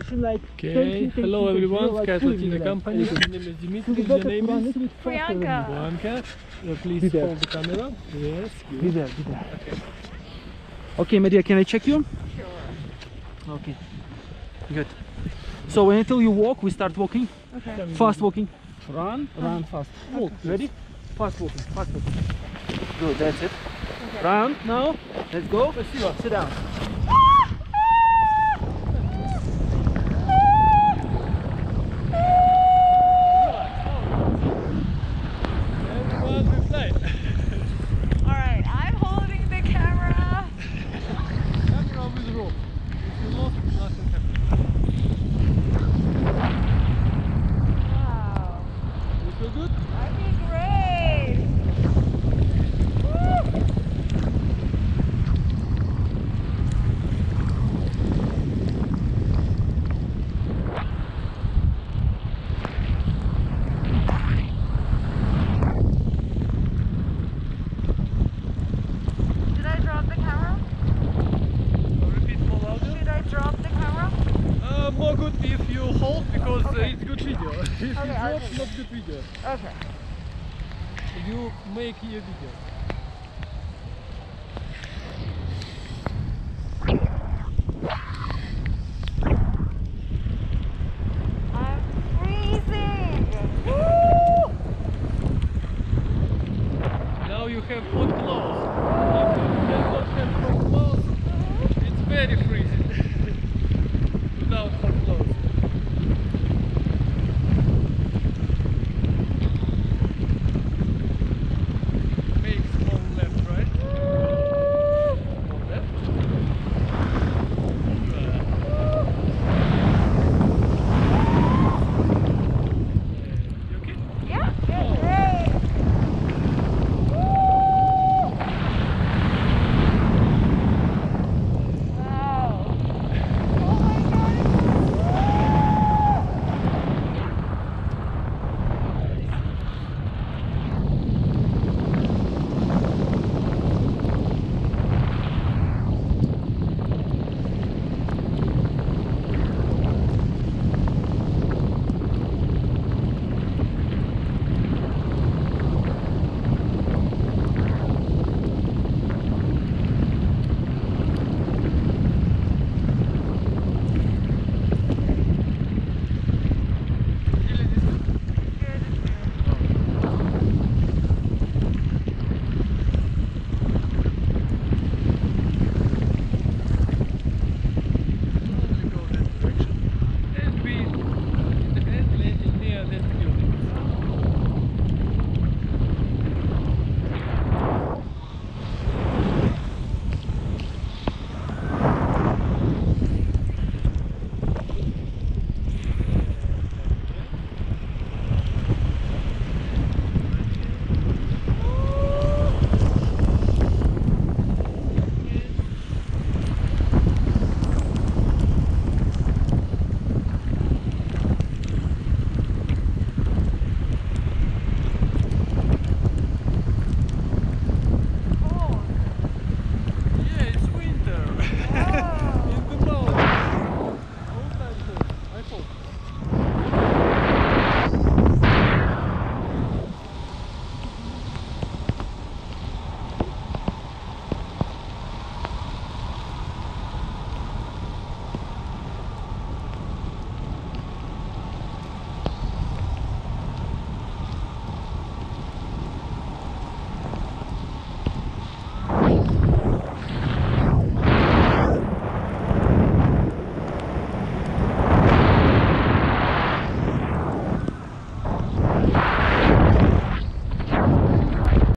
Okay, hello everyone, Sky Latina company. My name is Dimitri, your name is Priyanka. Priyanka, please hold the camera. Yes, good. Be there, be there. Okay. Okay, Maria, can I check you? Sure. Okay, good. So when until you walk, we start walking. Okay. Fast walking. Run, run fast. Okay. Walk, ready? Fast walking, fast walking. Good, that's it. Okay. Run now, let's go. Let's sit down. It's not good video. Okay. You make your video.